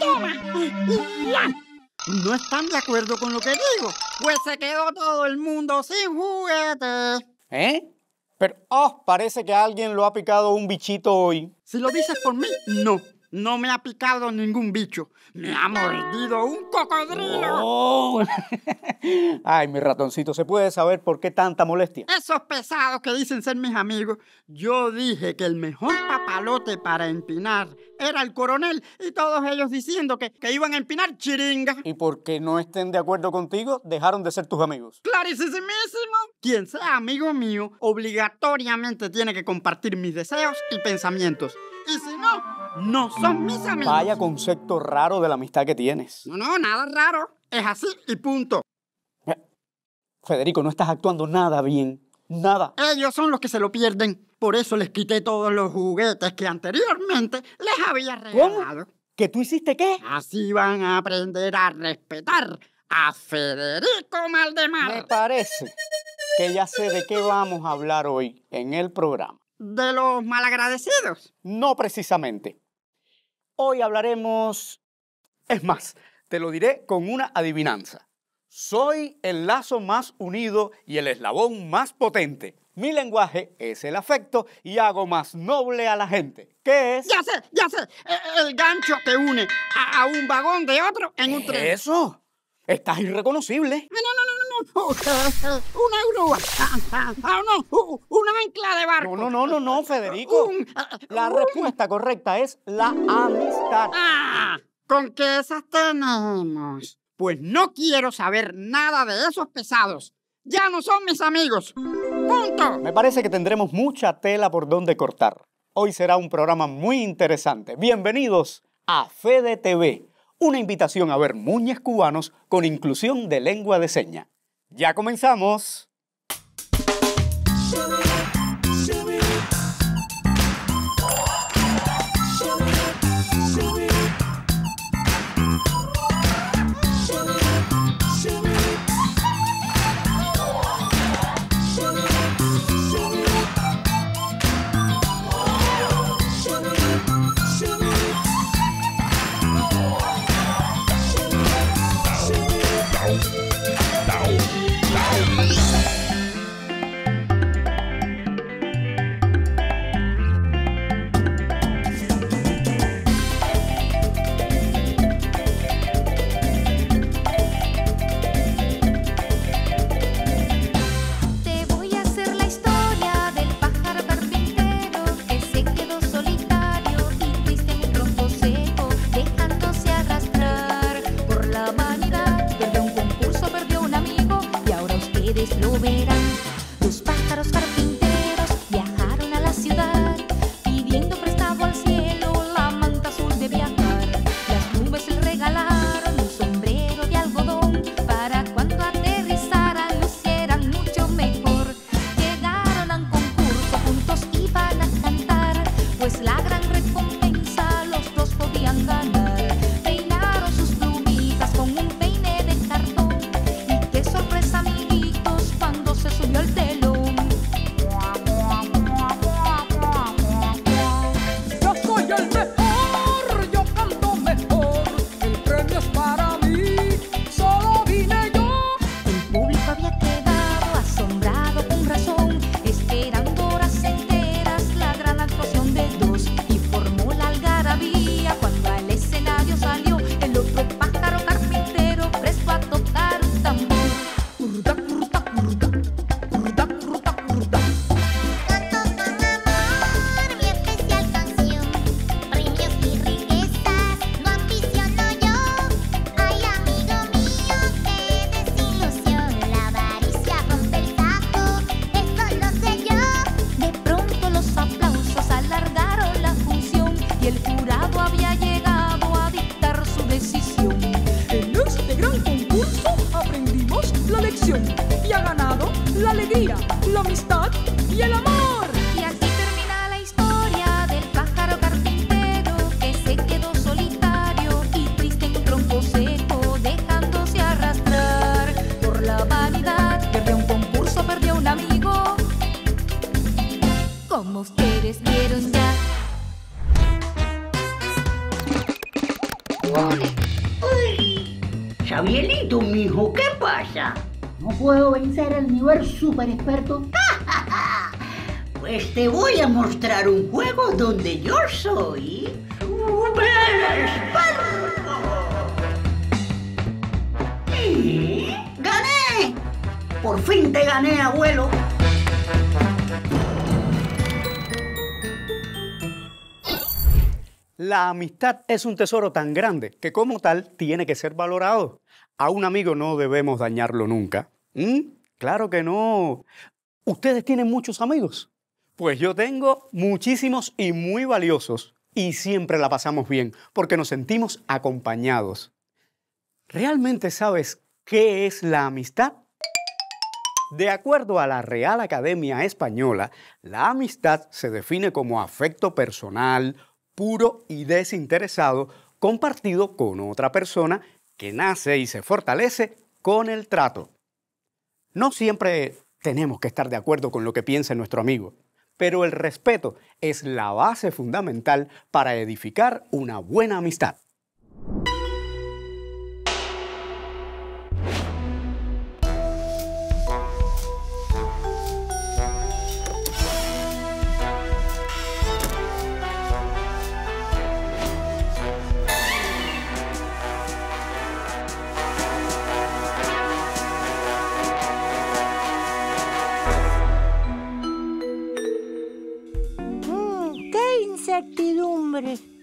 Toma. ¿No están de acuerdo con lo que digo? Pues se quedó todo el mundo sin juguetes. ¿Eh? Pero, parece que a alguien lo ha picado un bichito hoy. Si lo dices por mí, no. No me ha picado ningún bicho. Me ha mordido un cocodrilo. Oh. Ay, mi ratoncito, ¿se puede saber por qué tanta molestia? Esos pesados que dicen ser mis amigos. Yo dije que el mejor papalote para empinar era el coronel y todos ellos diciendo que iban a empinar chiringa. Y porque no estén de acuerdo contigo, dejaron de ser tus amigos. Clarísimo. Quien sea amigo mío, obligatoriamente tiene que compartir mis deseos y pensamientos. Y si no, no son mis amigos. Vaya concepto raro de la amistad que tienes. No, nada raro. Es así y punto. Federico, no estás actuando nada bien. Nada. Ellos son los que se lo pierden. Por eso les quité todos los juguetes que anteriormente les había regalado. ¿Cómo? ¿Que tú hiciste qué? Así van a aprender a respetar a Federico Maldemar. Me parece que ya sé de qué vamos a hablar hoy en el programa. ¿De los malagradecidos? No precisamente. Hoy hablaremos... Es más, te lo diré con una adivinanza. Soy el lazo más unido y el eslabón más potente. Mi lenguaje es el afecto y hago más noble a la gente. ¿Qué es? Ya sé. El gancho que une a un vagón de otro en un tren. ¡Eso! Estás irreconocible. Una grúa. Una ancla de barco. No, Federico. La respuesta correcta es la amistad. Ah, ¿con qué esas tenemos? Pues no quiero saber nada de esos pesados. Ya no son mis amigos. Punto. Me parece que tendremos mucha tela por donde cortar. Hoy será un programa muy interesante. Bienvenidos a Fede TV. Una invitación a ver Muñes cubanos con inclusión de lengua de seña. ¡Ya comenzamos! huevones. ¡Ay! Xavielito, mijo, ¿qué pasa? ¿No puedo vencer al nivel super experto? Pues te voy a mostrar un juego donde yo soy... ¡super experto! ¿Eh? ¡Gané! Por fin te gané, abuelo. La amistad es un tesoro tan grande que como tal tiene que ser valorado. A un amigo no debemos dañarlo nunca. Claro que no. ¿Ustedes tienen muchos amigos? Pues yo tengo muchísimos y muy valiosos. Y siempre la pasamos bien porque nos sentimos acompañados. ¿Realmente sabes qué es la amistad? De acuerdo a la Real Academia Española, la amistad se define como afecto personal, puro y desinteresado, compartido con otra persona que nace y se fortalece con el trato. No siempre tenemos que estar de acuerdo con lo que piensa nuestro amigo, pero el respeto es la base fundamental para edificar una buena amistad.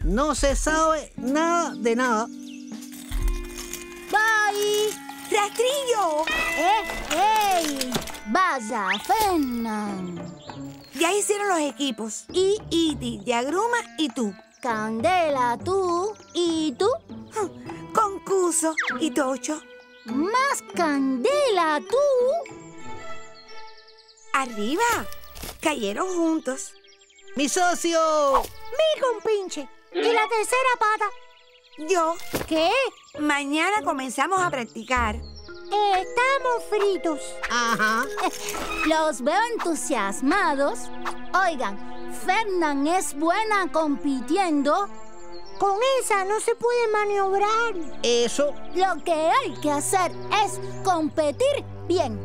No se sabe nada de nada. ¡Bye! ¡Rastrillo! ¡Ey! ¡Vaya, Fernán! Ya hicieron los equipos. Y Iti, Yagruma y tú. Candela, tú y tú. Concurso y Tocho. Más Candela, tú. ¡Arriba! Cayeron juntos. ¡Mi socio! ¡Mi compinche! ¿Y la tercera pata? Yo. ¿Qué? Mañana comenzamos a practicar. Estamos fritos. Ajá. Los veo entusiasmados. Oigan, Fernán es buena compitiendo. Con esa no se puede maniobrar. Eso. Lo que hay que hacer es competir bien.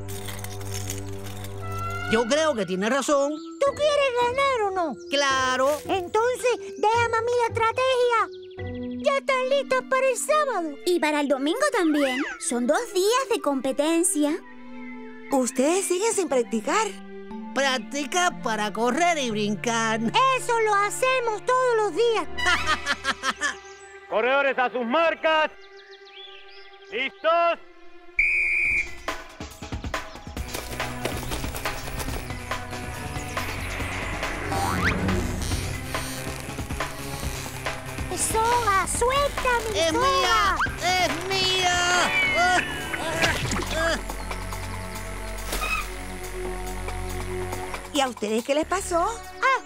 Yo creo que tiene razón. ¿Tú quieres ganar o no? ¡Claro! Entonces, déjame a mí la estrategia. Ya están listas para el sábado. Y para el domingo también. Son 2 días de competencia. Ustedes siguen sin practicar. Practica para correr y brincar. Eso lo hacemos todos los días. Corredores a sus marcas. ¿Listos? ¡Soga! ¡Suéltame, Soga! ¡Es mía! ¡Es mía! ¿Y a ustedes qué les pasó? ¡Ah!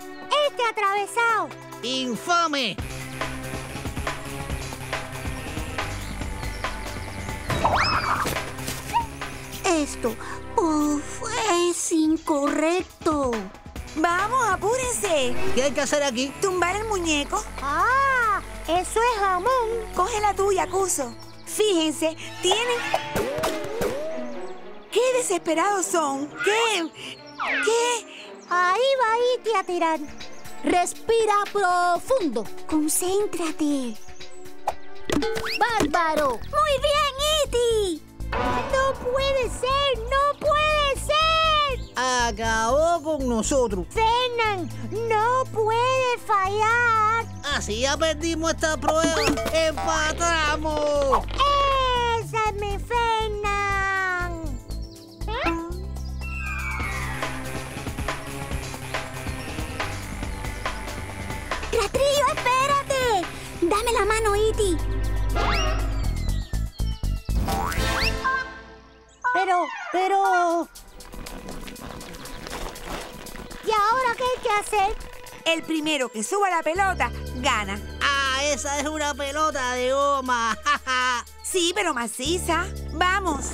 ¡Este atravesado! ¡Infame! Esto es incorrecto. ¡Vamos, apúrense! ¿Qué hay que hacer aquí? ¿Tumbar el muñeco? ¡Ah! ¡Eso es jamón! Coge la tuya, Cuso. Fíjense, tienen... ¡Qué desesperados son! ¿Qué? Ahí va Iti a tirar. Respira profundo. Concéntrate. ¡Bárbaro! ¡Muy bien, Iti! ¡No puede ser! ¡No puede ser! Acabó con nosotros. Fernán, no puede fallar. Así ya perdimos esta prueba. ¡Empatamos! ¡Esa es mi Fernán! ¡Rastrillo, espérate! Dame la mano, Iti. Pero... ¿Y ahora qué hay que hacer? El primero que suba la pelota, gana. ¡Ah, esa es una pelota de goma! Sí, pero maciza. ¡Vamos!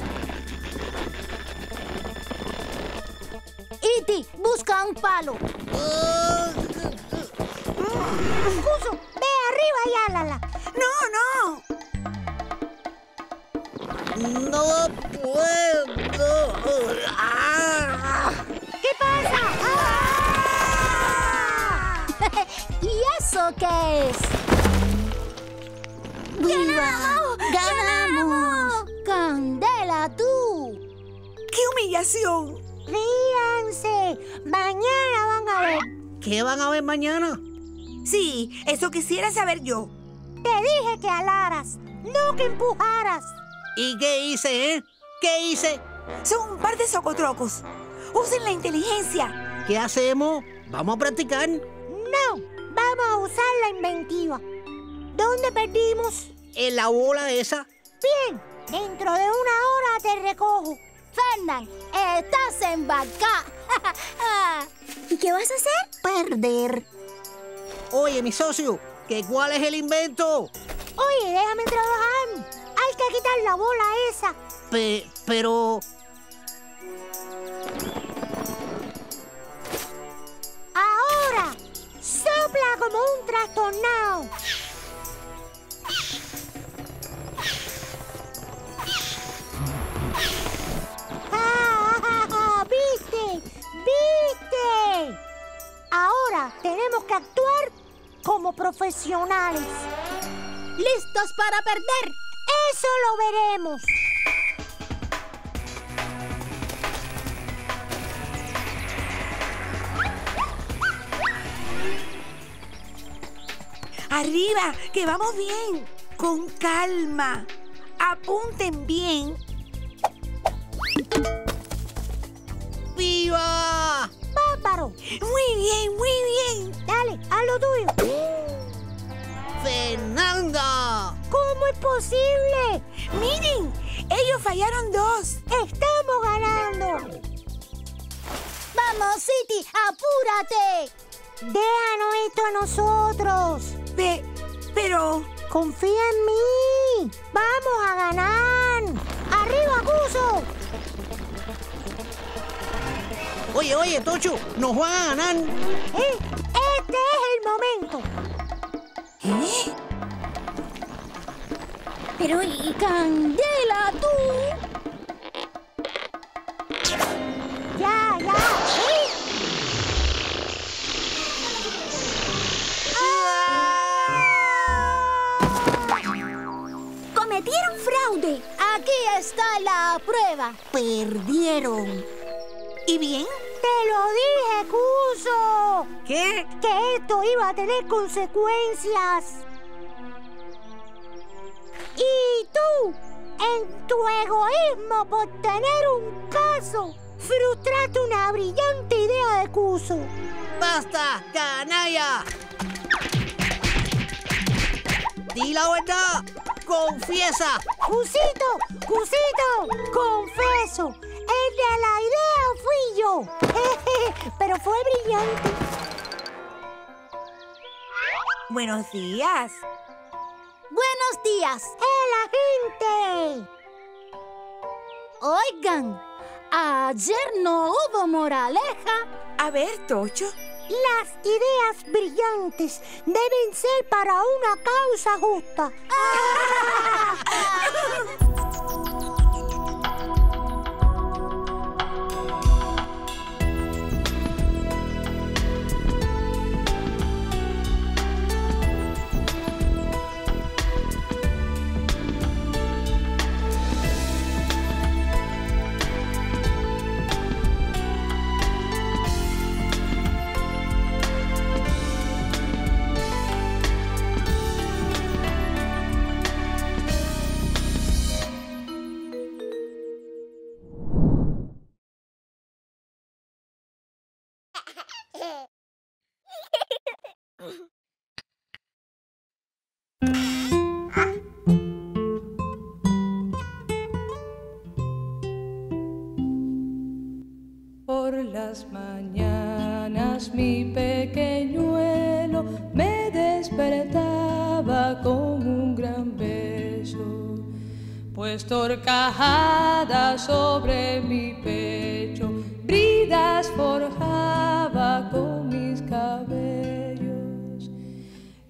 Iti, busca un palo. Cuso, ve arriba y álala. ¡No, no! ¡No puedo! ¡Ah! ¿Qué pasa? ¡Ah! ¿Y eso qué es? ¡Viva! ¡Ganamos! ¡Candela, tú! ¡Qué humillación! ¡Ríanse! Mañana van a ver. ¿Qué van a ver mañana? Sí, eso quisiera saber yo. Te dije que alaras, no que empujaras. ¿Y qué hice, eh? ¿Qué hice? Son un par de socotrocos. Usen la inteligencia. ¿Qué hacemos? ¿Vamos a practicar? No, vamos a usar la inventiva. ¿Dónde perdimos? En la bola esa. Bien, dentro de una hora te recojo. Fernán, estás embarcado. ¿Y qué vas a hacer? Perder. Oye, mi socio, ¿qué cuál es el invento? Oye, déjame trabajar. Hay que quitar la bola esa. Pero... Ahora, sopla como un trastornado. ¿Viste? ¿Viste? Ahora tenemos que actuar como profesionales. ¿Listos para perder? ¡Eso lo veremos! ¡Arriba! ¡Que vamos bien! ¡Con calma! ¡Apunten bien! ¡Viva! ¡Páparo! ¡Muy bien, muy bien! Dale, haz lo tuyo. ¡Fernanda! ¿Cómo es posible? ¡Miren! ¡Ellos fallaron dos! ¡Estamos ganando! ¡Vamos, City! ¡Apúrate! ¡Déjanos esto a nosotros! Pero... ¡Confía en mí! ¡Vamos a ganar! ¡Arriba, Cuso! Oye, oye, Tocho, nos van a ganar. Este es el momento. ¿Eh? Pero, ¿y Candela, tú? Ya, ya. Cometieron fraude. Aquí está la prueba. Perdieron. ¿Y bien? ¡Te lo dije, Cuso! ¿Qué? Que esto iba a tener consecuencias. Y tú, en tu egoísmo por tener un caso, frustraste una brillante idea de Cuso. ¡Basta, canalla! ¡Di la verdad! ¡Confiesa! ¡Cusito! ¡Cusito! ¡Confieso! ¡El de la idea fui yo! Pero fue brillante. Buenos días. Buenos días. ¡La gente! Oigan, ayer no hubo moraleja. A ver, Tocho. Las ideas brillantes deben ser para una causa justa. Por las mañanas mi pequeñuelo me despertaba con un gran beso, pues torcajada sobre mi pecho bridas forjaba con mis cabellos.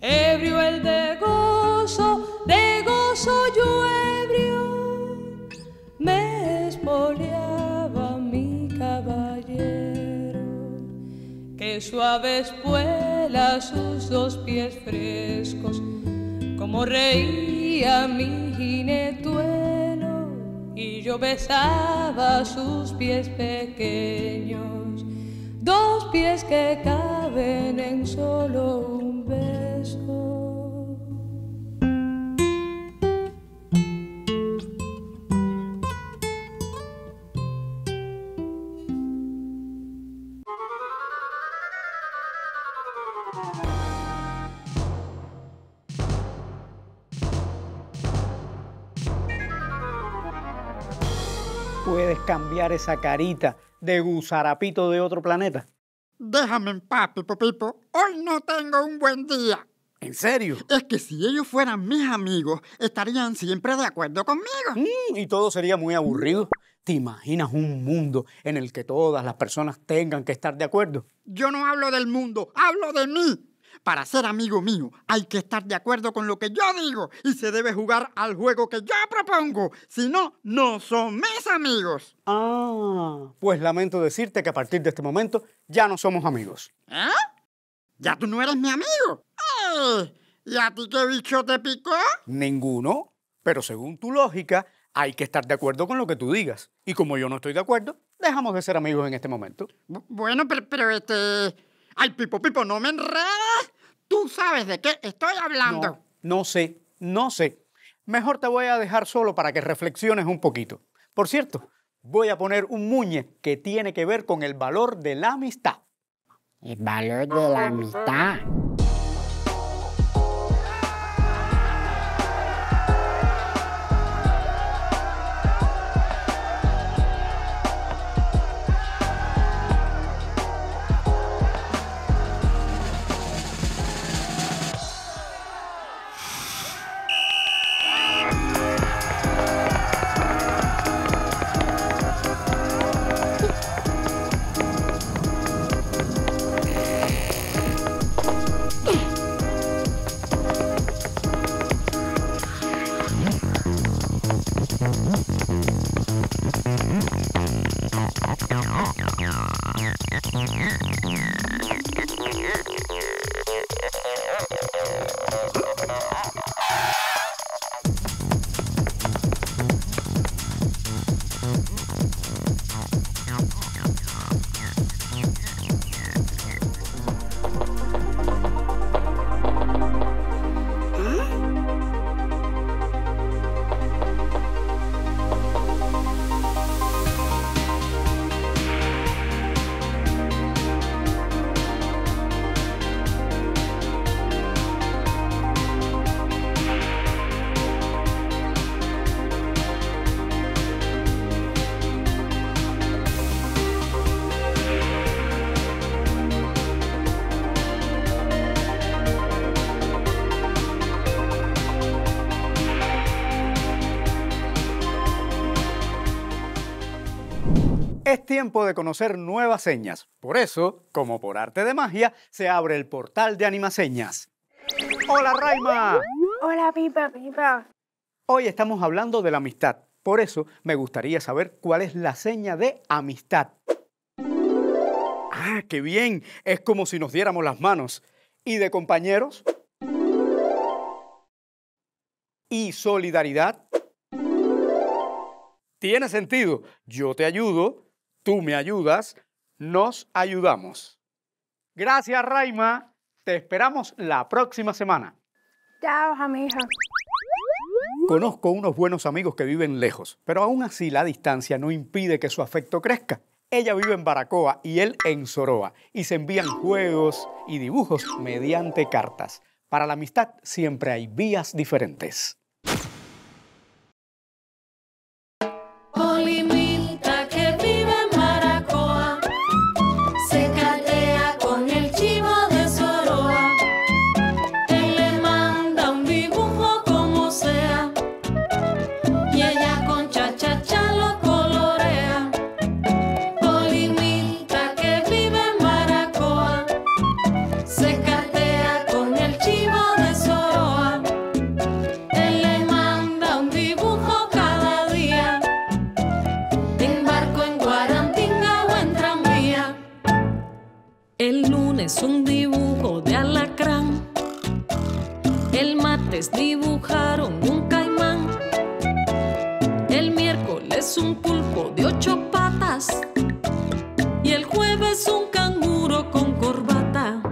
Ebrio el de gozo yo ebrio, de suave espuela sus dos pies frescos, como reía mi ginetuelo, y yo besaba sus pies pequeños, dos pies que caben en solo un beso. ¿Puedes cambiar esa carita de gusarapito de otro planeta? Déjame en paz, Pipo Pipo. Hoy no tengo un buen día. ¿En serio? Es que si ellos fueran mis amigos, estarían siempre de acuerdo conmigo. Y todo sería muy aburrido. ¿Te imaginas un mundo en el que todas las personas tengan que estar de acuerdo? Yo no hablo del mundo, hablo de mí. Para ser amigo mío, hay que estar de acuerdo con lo que yo digo y se debe jugar al juego que yo propongo. Si no, no son mis amigos. Ah, pues lamento decirte que a partir de este momento ya no somos amigos. ¿Eh? ¿Ya tú no eres mi amigo? ¿Y a ti qué bicho te picó? Ninguno. Pero según tu lógica, hay que estar de acuerdo con lo que tú digas. Y como yo no estoy de acuerdo, dejamos de ser amigos en este momento. Bueno, pero... Ay, Pipo, Pipo, no me enredes. Tú sabes de qué estoy hablando. No sé. Mejor te voy a dejar solo para que reflexiones un poquito. Por cierto, voy a poner un muñe que tiene que ver con el valor de la amistad. ¿El valor de la amistad? Es tiempo de conocer nuevas señas. Por eso, como por arte de magia, se abre el portal de Animaseñas. ¡Hola, Raima! Hola, Pipa. Hoy estamos hablando de la amistad. Por eso, me gustaría saber cuál es la seña de amistad. ¡Ah, qué bien! Es como si nos diéramos las manos. ¿Y de compañeros? ¿Y solidaridad? Tiene sentido. Yo te ayudo. Tú me ayudas, nos ayudamos. Gracias, Raima. Te esperamos la próxima semana. Chao, amigo. Conozco unos buenos amigos que viven lejos, pero aún así la distancia no impide que su afecto crezca. Ella vive en Baracoa y él en Soroa, y se envían juegos y dibujos mediante cartas. Para la amistad siempre hay vías diferentes. Se cartea con el chivo de Soroa. El martes dibujaron un caimán. El miércoles un pulpo de 8 patas. Y el jueves un canguro con corbata.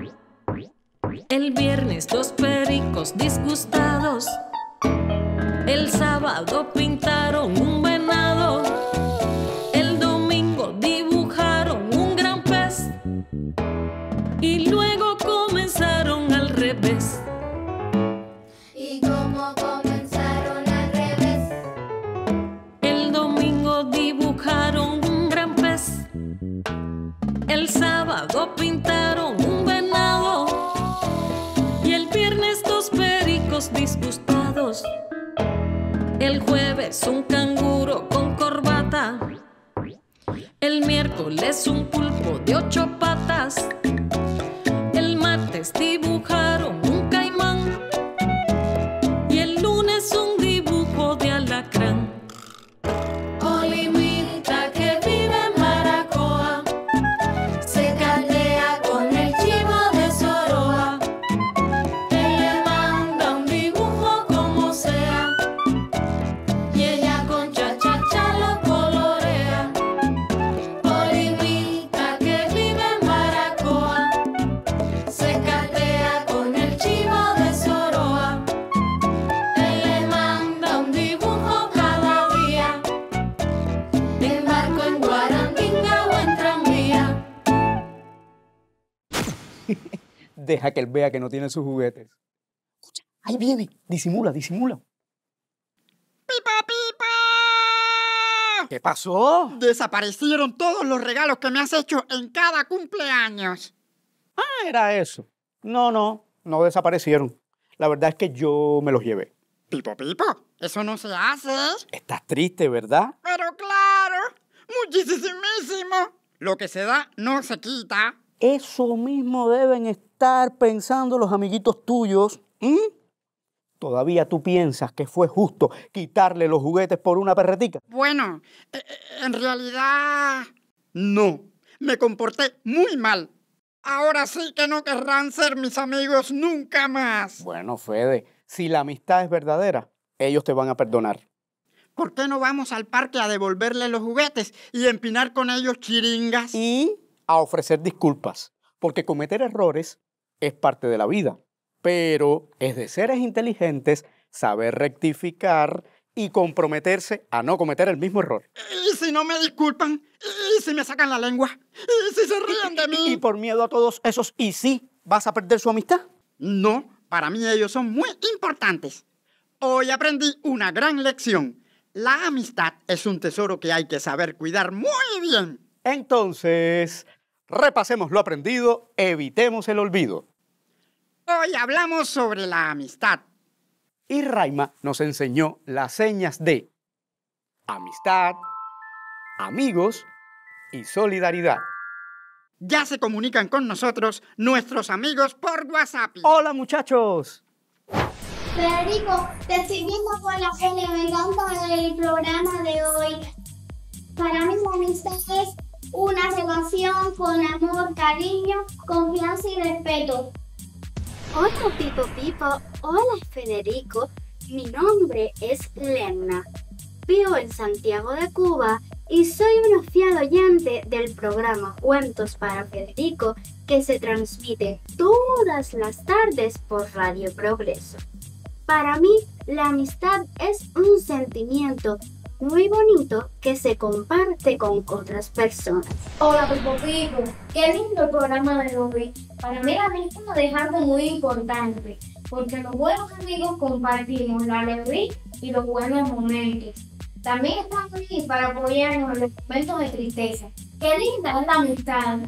El viernes 2 pericos disgustados. El sábado pintaron un venado. El domingo dibujaron un gran pez. Y luego comenzaron al revés. ¿Y cómo comenzaron al revés? El domingo dibujaron un gran pez. El sábado pintaron un venado. Y el viernes 2 pericos disgustados. El jueves un canguro con corbata. El miércoles un pulpo de 8 patas. El martes dibujaron un caimán. Y el lunes un dibujo de alacrán. Olimita que vive en Baracoa se caldea con el chivo de Soroa. Él le manda un dibujo como sea. Deja que él vea que no tiene sus juguetes. Escucha, ahí viene. Disimula, disimula. ¡Pipa, pipa! ¿Qué pasó? Desaparecieron todos los regalos que me has hecho en cada cumpleaños. Ah, era eso. No, no, no desaparecieron. La verdad es que yo me los llevé. Pipo, pipo, eso no se hace. Estás triste, ¿verdad? Pero claro, muchísimo. Lo que se da no se quita. Eso mismo deben estar pensando los amiguitos tuyos. ¿Todavía tú piensas que fue justo quitarle los juguetes por una perretica? Bueno, en realidad no. Me comporté muy mal. Ahora sí que no querrán ser mis amigos nunca más. Bueno, Fede, si la amistad es verdadera, ellos te van a perdonar. ¿Por qué no vamos al parque a devolverle los juguetes y empinar con ellos chiringas? ¿Y? A ofrecer disculpas, porque cometer errores es parte de la vida, pero es de seres inteligentes saber rectificar y comprometerse a no cometer el mismo error. ¿Y si no me disculpan? ¿Y si me sacan la lengua? ¿Y si se ríen de mí? ¿Y por miedo a todos esos y sí vas a perder su amistad? No, para mí ellos son muy importantes. Hoy aprendí una gran lección. La amistad es un tesoro que hay que saber cuidar muy bien. Entonces, repasemos lo aprendido, evitemos el olvido. Hoy hablamos sobre la amistad. Y Raima nos enseñó las señas de amistad, amigos y solidaridad. Ya se comunican con nosotros nuestros amigos por WhatsApp. ¡Hola, muchachos! Federico, te seguimos con la L. Me encanta el programa de hoy. Para mí la amistad es una relación con amor, cariño, confianza y respeto. Hola, Pipo Pipo. Hola, Federico. Mi nombre es Lerna. Vivo en Santiago de Cuba y soy una fiel oyente del programa Cuentos para Federico que se transmite todas las tardes por Radio Progreso. Para mí, la amistad es un sentimiento muy bonito que se comparte con otras personas. Hola, Pipo Pipo. Qué lindo el programa de hoy. Para mí la amistad es algo muy importante, porque los buenos amigos compartimos la alegría y los buenos momentos. También están aquí para apoyarnos en los momentos de tristeza. Qué linda es la amistad.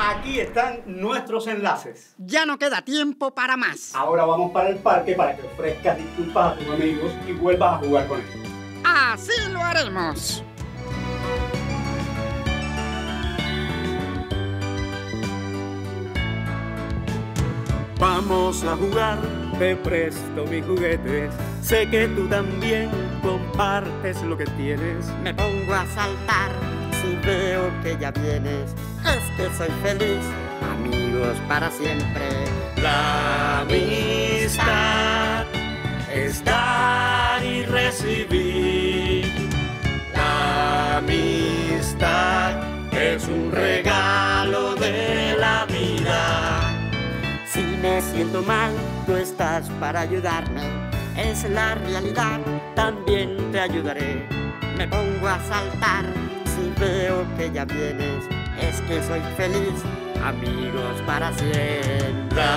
Aquí están nuestros enlaces. Ya no queda tiempo para más. Ahora vamos para el parque para que ofrezcas disculpas a tus amigos y vuelvas a jugar con ellos. Así lo haremos. Vamos a jugar, te presto mis juguetes. Sé que tú también compartes lo que tienes. Me pongo a saltar si veo que ya vienes. Es que soy feliz, amigos para siempre. La vida. siento mal, tú estás para ayudarme. Es la realidad, también te ayudaré. Me pongo a saltar si veo que ya vienes. Es que soy feliz, amigos para siempre.